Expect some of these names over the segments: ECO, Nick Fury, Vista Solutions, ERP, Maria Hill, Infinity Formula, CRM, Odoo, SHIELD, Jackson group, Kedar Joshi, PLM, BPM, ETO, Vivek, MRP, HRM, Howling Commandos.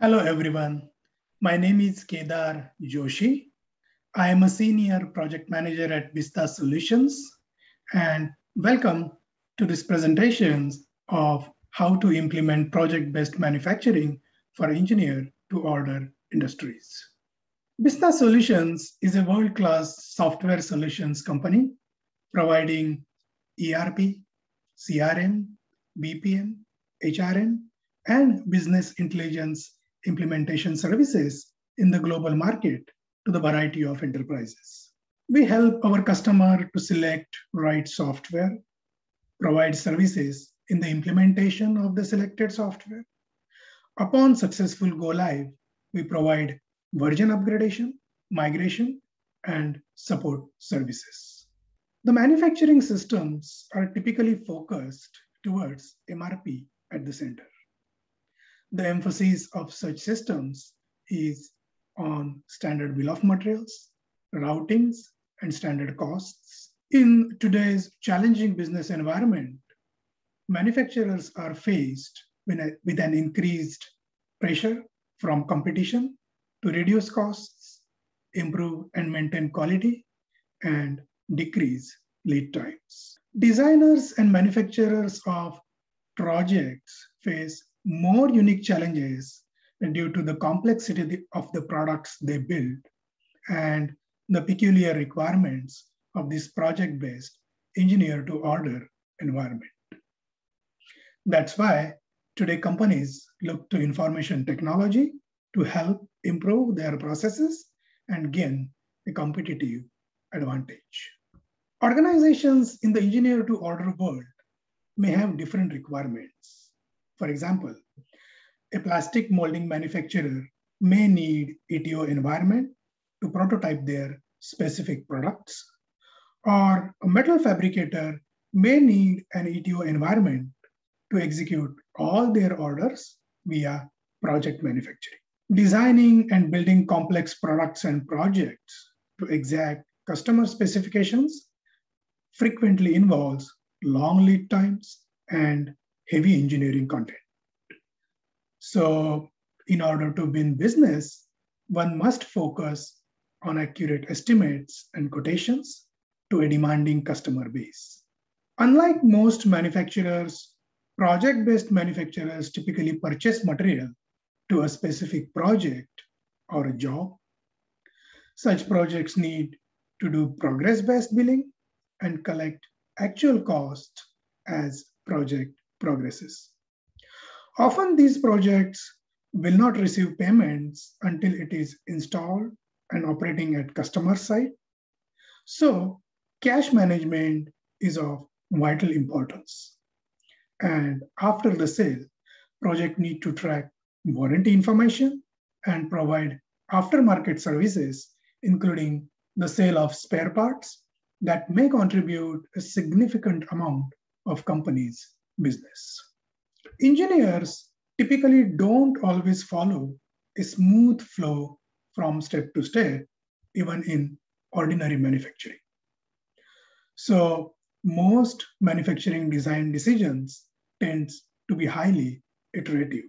Hello everyone, my name is Kedar Joshi. I am a senior project manager at Vista Solutions and welcome to this presentation of how to implement project-based manufacturing for engineer-to-order industries. Vista Solutions is a world-class software solutions company providing ERP, CRM, BPM, HRM, and business intelligence implementation services in the global market to the variety of enterprises. We help our customer to select right software, provide services in the implementation of the selected software. Upon successful go live, we provide version upgradation, migration, and support services. The manufacturing systems are typically focused towards MRP at the center. The emphasis of such systems is on standard bill of materials, routings, and standard costs. In today's challenging business environment, manufacturers are faced with an increased pressure from competition to reduce costs, improve and maintain quality, and decrease lead times. Designers and manufacturers of projects face more unique challenges due to the complexity of the products they build and the peculiar requirements of this project-based engineer-to-order environment. That's why today companies look to information technology to help improve their processes and gain a competitive advantage. Organizations in the engineer-to-order world may have different requirements. For example, a plastic molding manufacturer may need ETO environment to prototype their specific products, or a metal fabricator may need an ETO environment to execute all their orders via project manufacturing. Designing and building complex products and projects to exact customer specifications frequently involves long lead times and heavy engineering content. So in order to win business, one must focus on accurate estimates and quotations to a demanding customer base. Unlike most manufacturers, project-based manufacturers typically purchase material to a specific project or a job. Such projects need to do progress-based billing and collect actual cost as project progresses. Often these projects will not receive payments until it is installed and operating at customer site. So cash management is of vital importance. And after the sale, project need to track warranty information and provide aftermarket services, including the sale of spare parts that may contribute a significant amount of companies' business. Engineers typically don't always follow a smooth flow from step to step, even in ordinary manufacturing. So most manufacturing design decisions tend to be highly iterative.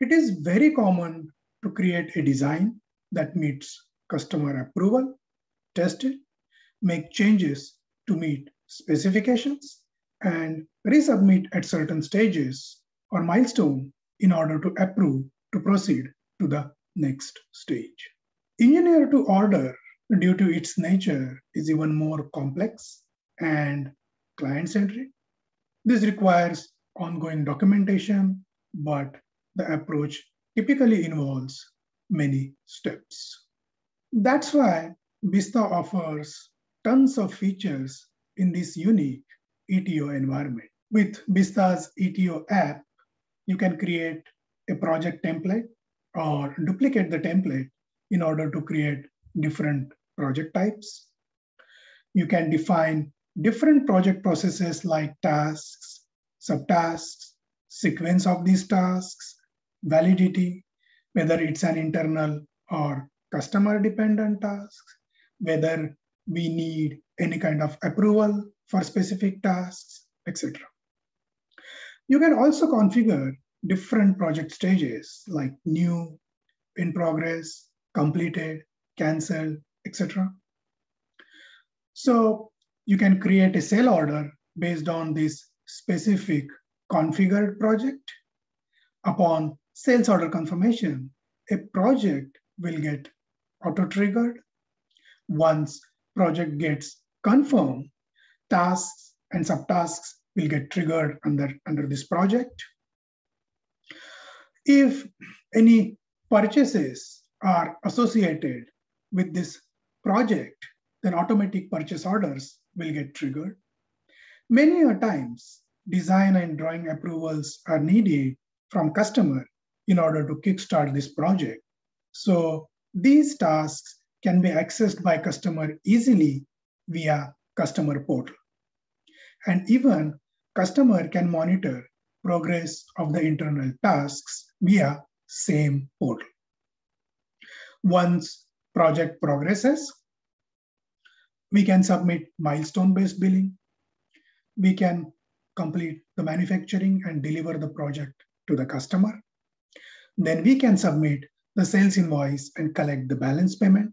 It is very common to create a design that meets customer approval, test it, make changes to meet specifications, and resubmit at certain stages or milestone in order to approve to proceed to the next stage. Engineer to order, due to its nature, is even more complex and client-centric. This requires ongoing documentation, but the approach typically involves many steps. That's why Vista offers tons of features in this unique ETO environment. With Vista's ETO app, you can create a project template or duplicate the template in order to create different project types. You can define different project processes like tasks, subtasks, sequence of these tasks, validity, whether it's an internal or customer-dependent task, whether we need any kind of approval for specific tasks, etc. You can also configure different project stages like new, in progress, completed, canceled, etc. So you can create a sale order based on this specific configured project. Upon sales order confirmation, a project will get auto-triggered. Once project gets confirmed, tasks and subtasks will get triggered under this project. If any purchases are associated with this project, then automatic purchase orders will get triggered. Many times, design and drawing approvals are needed from customer in order to kickstart this project. So these tasks can be accessed by customer easily via customer portal. And even customer can monitor progress of the internal tasks via same portal. Once project progresses, we can submit milestone-based billing. We can complete the manufacturing and deliver the project to the customer. Then we can submit the sales invoice and collect the balance payment.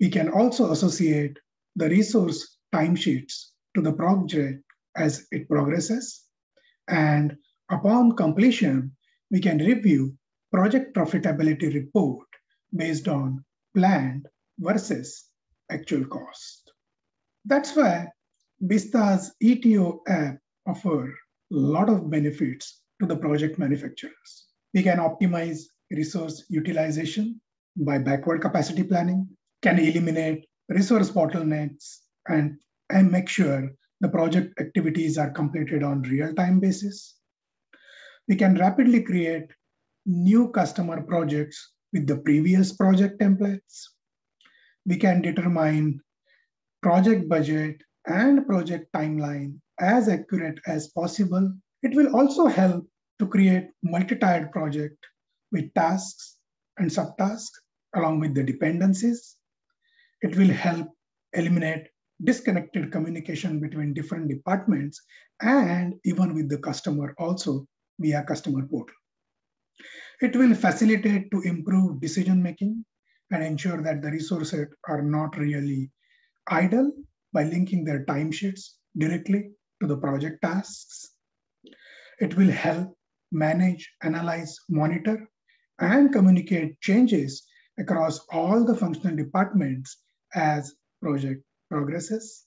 We can also associate the resource timesheets to the project as it progresses. And upon completion, we can review project profitability report based on planned versus actual cost. That's why Vista's ETO app offers a lot of benefits to the project manufacturers. We can optimize resource utilization by backward capacity planning, can eliminate resource bottlenecks, and make sure the project activities are completed on real-time basis. We can rapidly create new customer projects with the previous project templates. We can determine project budget and project timeline as accurate as possible. It will also help to create multi-tiered project with tasks and subtasks along with the dependencies. It will help eliminate disconnected communication between different departments and even with the customer also via customer portal. It will facilitate to improve decision-making and ensure that the resources are not really idle by linking their timesheets directly to the project tasks. It will help manage, analyze, monitor, and communicate changes across all the functional departments as project progresses.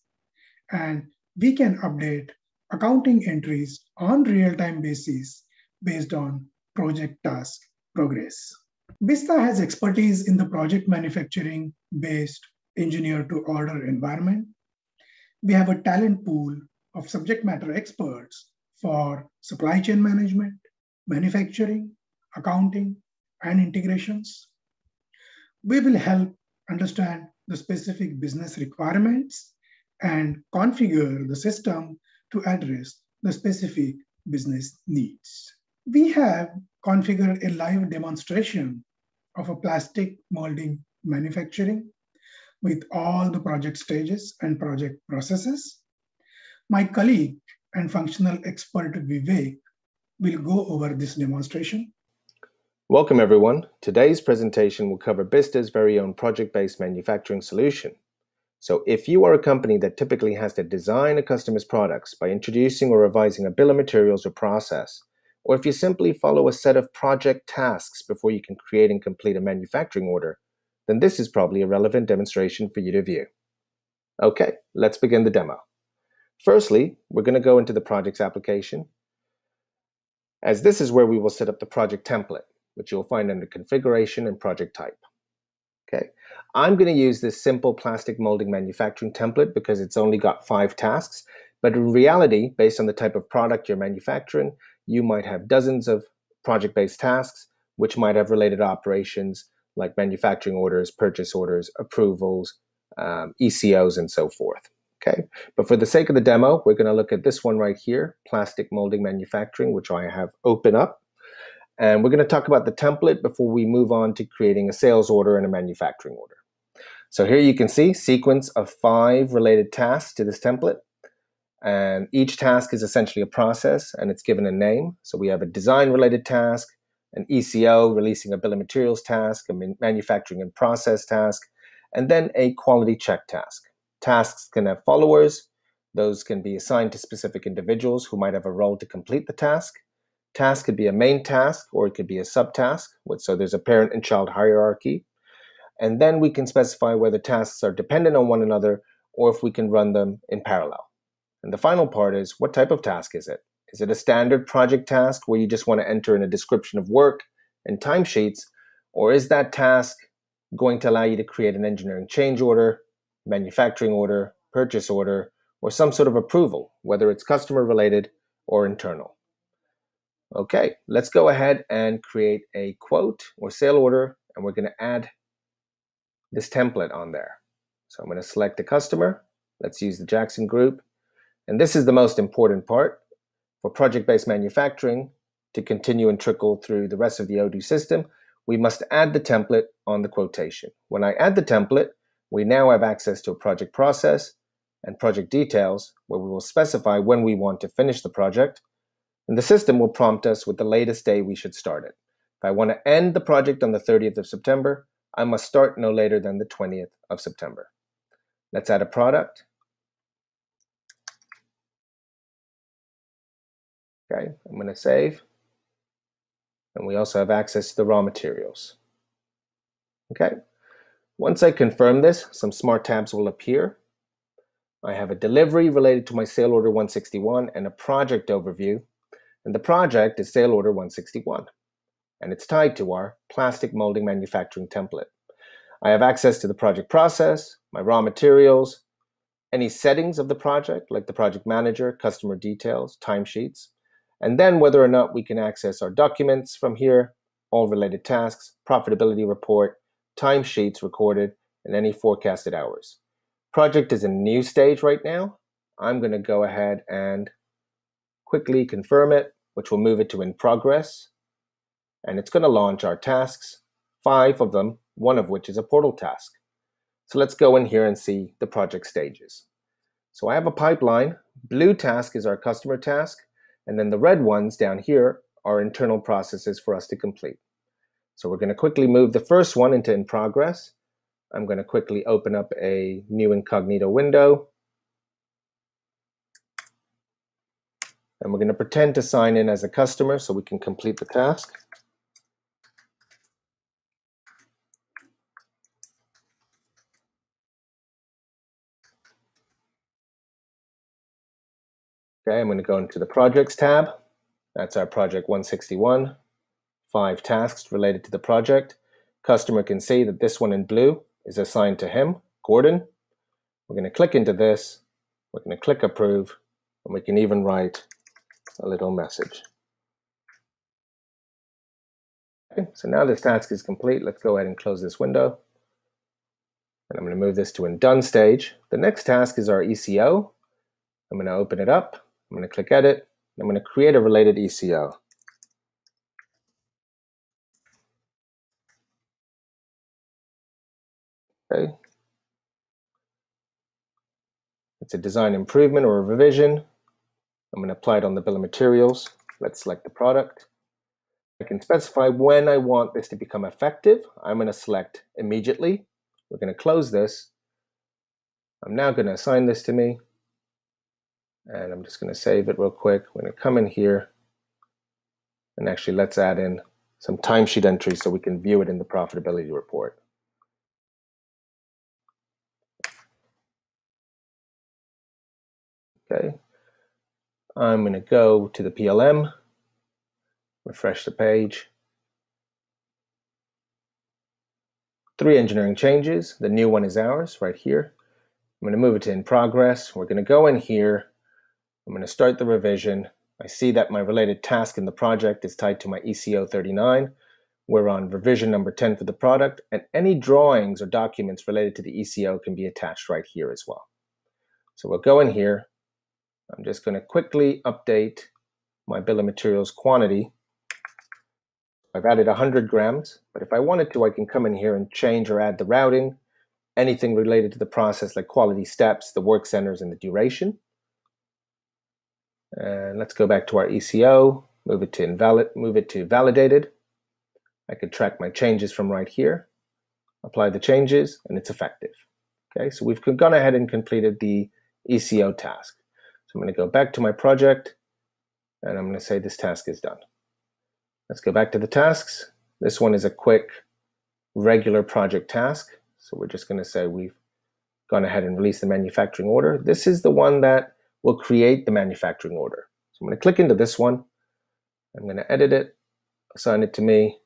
And we can update accounting entries on real-time basis based on project task progress. Vista has expertise in the project manufacturing-based engineer-to-order environment. We have a talent pool of subject matter experts for supply chain management, manufacturing, accounting, and integrations. We will help understand the specific business requirements and configure the system to address the specific business needs. We have configured a live demonstration of a plastic molding manufacturing with all the project stages and project processes. My colleague and functional expert Vivek will go over this demonstration. Welcome everyone. Today's presentation will cover Vista's very own project-based manufacturing solution. So if you are a company that typically has to design a customer's products by introducing or revising a bill of materials or process, or if you simply follow a set of project tasks before you can create and complete a manufacturing order, then this is probably a relevant demonstration for you to view. Okay, let's begin the demo. Firstly, we're going to go into the projects application, as this is where we will set up the project template, which you'll find under configuration and project type. Okay, I'm going to use this simple plastic molding manufacturing template because it's only got 5 tasks, but in reality, based on the type of product you're manufacturing, you might have dozens of project-based tasks, which might have related operations like manufacturing orders, purchase orders, approvals, ECOs, and so forth. Okay, but for the sake of the demo, we're going to look at this one right here, plastic molding manufacturing, which I have open up. And we're going to talk about the template before we move on to creating a sales order and a manufacturing order. So here you can see sequence of 5 related tasks to this template. And each task is essentially a process, and it's given a name. So we have a design-related task, an ECO, releasing a bill of materials task, a manufacturing and process task, and then a quality check task. Tasks can have followers. Those can be assigned to specific individuals who might have a role to complete the task. Task could be a main task, or it could be a subtask. So there's a parent and child hierarchy. And then we can specify whether tasks are dependent on one another or if we can run them in parallel. And the final part is, what type of task is it? Is it a standard project task where you just want to enter in a description of work and timesheets? Or is that task going to allow you to create an engineering change order, manufacturing order, purchase order, or some sort of approval, whether it's customer related or internal? Okay, let's go ahead and create a quote or sale order, and we're going to add this template on there. So I'm going to select a customer. Let's use the Jackson group. And this is the most important part for project-based manufacturing to continue and trickle through the rest of the Odoo system. We must add the template on the quotation. When I add the template, we now have access to a project process and project details, where we will specify when we want to finish the project, and the system will prompt us with the latest day we should start it. If I want to end the project on the 30th of September, I must start no later than the 20th of September. Let's add a product. Okay, I'm going to save. And we also have access to the raw materials. Okay, once I confirm this, some smart tabs will appear. I have a delivery related to my sale order 161 and a project overview. And the project is sale order 161. And it's tied to our plastic molding manufacturing template. I have access to the project process, my raw materials, any settings of the project, like the project manager, customer details, timesheets, and then whether or not we can access our documents from here, all related tasks, profitability report, timesheets recorded, and any forecasted hours. Project is in a new stage right now. I'm going to go ahead and quickly confirm it, which will move it to in progress. And it's going to launch our tasks, 5 of them, one of which is a portal task. So let's go in here and see the project stages. So I have a pipeline. Blue task is our customer task. And then the red ones down here are internal processes for us to complete. So we're going to quickly move the first one into in progress. I'm going to quickly open up a new incognito window. And we're going to pretend to sign in as a customer so we can complete the task. Okay, I'm going to go into the projects tab. That's our project 161. 5 tasks related to the project. Customer can see that this one in blue is assigned to him, Gordon. We're going to click into this. We're going to click approve, and we can even write a little message. Okay, so now this task is complete. Let's go ahead and close this window. And I'm going to move this to in done stage. The next task is our ECO. I'm going to open it up. I'm going to click edit. I'm going to create a related ECO. Okay. It's a design improvement or a revision. I'm going to apply it on the bill of materials. Let's select the product. I can specify when I want this to become effective. I'm going to select immediately. We're going to close this. I'm now going to assign this to me. And I'm just going to save it real quick. We're going to come in here. And actually, let's add in some timesheet entries so we can view it in the profitability report. Okay. I'm going to go to the PLM, refresh the page. 3 engineering changes. The new one is ours right here. I'm going to move it to in progress. We're going to go in here. I'm going to start the revision. I see that my related task in the project is tied to my ECO 39. We're on revision number 10 for the product, and any drawings or documents related to the ECO can be attached right here as well. So we'll go in here. I'm just going to quickly update my bill of materials quantity. I've added 100 grams, but if I wanted to, I can come in here and change or add the routing, anything related to the process like quality steps, the work centers, and the duration. Let's go back to our ECO, move it to invalid, move it to validated. I could track my changes from right here, apply the changes, and it's effective. Okay, so we've gone ahead and completed the ECO task. So I'm going to go back to my project, and I'm going to say this task is done. Let's go back to the tasks. This one is a quick regular project task. So we're just going to say we've gone ahead and released the manufacturing order. This is the one that will create the manufacturing order. So I'm going to click into this one. I'm going to edit it, assign it to me.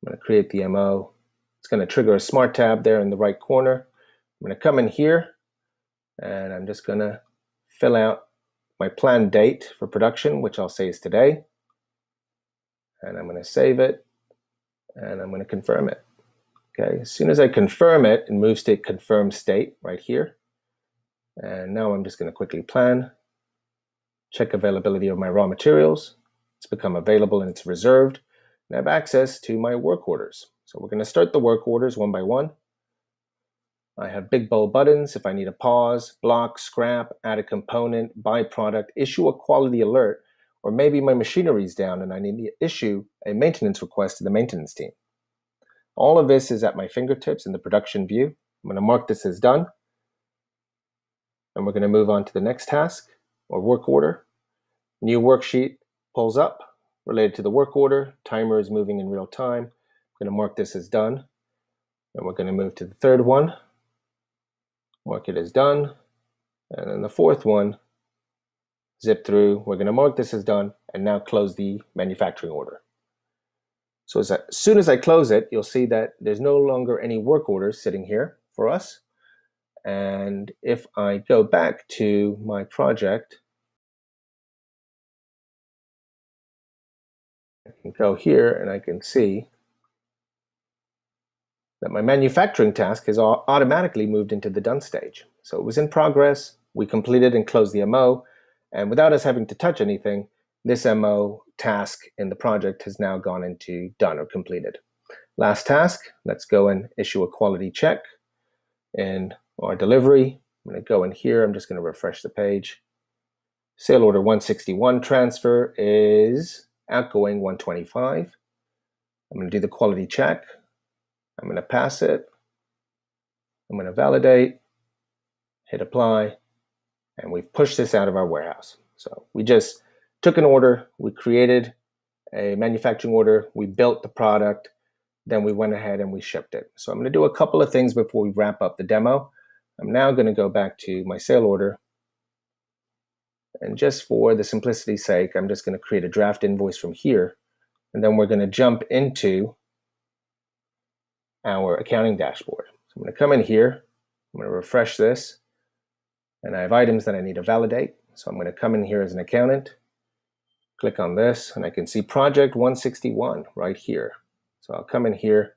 I'm going to create the MO. It's going to trigger a smart tab there in the right corner. I'm going to come in here, and I'm just going to fill out my planned date for production, which I'll say is today. And I'm going to save it, and I'm going to confirm it. Okay, as soon as I confirm it, it moves to confirm state right here. And now I'm just going to quickly plan, check availability of my raw materials. It's become available and it's reserved. And I have access to my work orders. So we're going to start the work orders one by one. I have big bold buttons if I need a pause, block, scrap, add a component, buy product, issue a quality alert, or maybe my machinery is down and I need to issue a maintenance request to the maintenance team. All of this is at my fingertips in the production view. I'm going to mark this as done. And we're going to move on to the next task or work order. New worksheet pulls up related to the work order. Timer is moving in real time. I'm going to mark this as done. And we're going to move to the third one. Mark it as done. And then the fourth one, zip through. We're going to mark this as done and now close the manufacturing order. So as soon as I close it, you'll see that there's no longer any work orders sitting here for us. And if I go back to my project, I can go here and I can see that my manufacturing task is automatically moved into the done stage. So it was in progress, we completed and closed the MO, and without us having to touch anything, this MO task in the project has now gone into done or completed. Last task, let's go and issue a quality check in our delivery. I'm going to go in here, I'm just going to refresh the page. Sale order 161 transfer is outgoing 125. I'm going to do the quality check. I'm going to pass it. I'm going to validate, hit apply, and we've pushed this out of our warehouse. So we just took an order, we created a manufacturing order, we built the product, then we went ahead and we shipped it. So I'm going to do a couple of things before we wrap up the demo. I'm now going to go back to my sale order. And just for the simplicity's sake, I'm just going to create a draft invoice from here. And then we're going to jump into our accounting dashboard. So I'm going to come in here, I'm going to refresh this, and I have items that I need to validate. So I'm going to come in here as an accountant, click on this, and I can see project 161 right here. So I'll come in here,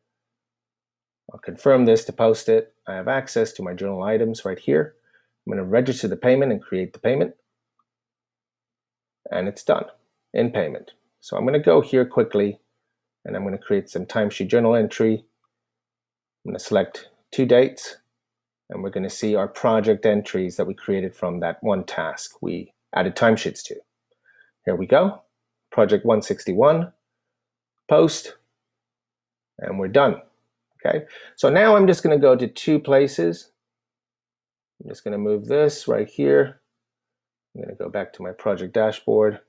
I'll confirm this to post it. I have access to my journal items right here. I'm going to register the payment and create the payment. And it's done in payment. So I'm going to go here quickly and I'm going to create some timesheet journal entry. I'm going to select two dates and we're going to see our project entries that we created from that one task we added timesheets to. Here we go. Project 161, post, and we're done. Okay, so now I'm just going to go to two places. I'm just going to move this right here. I'm going to go back to my project dashboard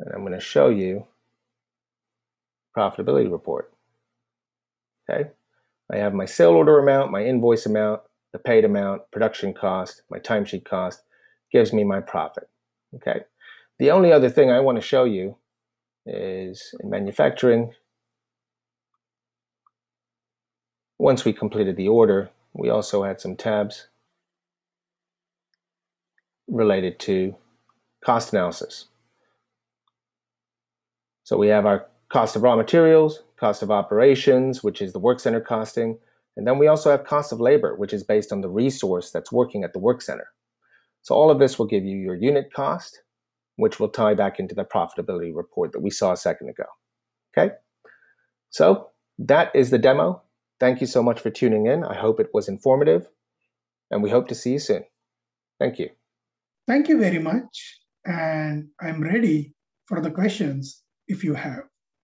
and I'm going to show you profitability report. Okay, I have my sale order amount, my invoice amount, the paid amount, production cost, my timesheet cost, gives me my profit. Okay, the only other thing I want to show you is in manufacturing. Once we completed the order, we also had some tabs related to cost analysis. So we have our cost of raw materials, cost of operations, which is the work center costing, and then we also have cost of labor, which is based on the resource that's working at the work center. So all of this will give you your unit cost, which will tie back into the profitability report that we saw a second ago. Okay, so that is the demo. Thank you so much for tuning in. I hope it was informative, and we hope to see you soon. Thank you. Thank you very much. And I'm ready for the questions if you have.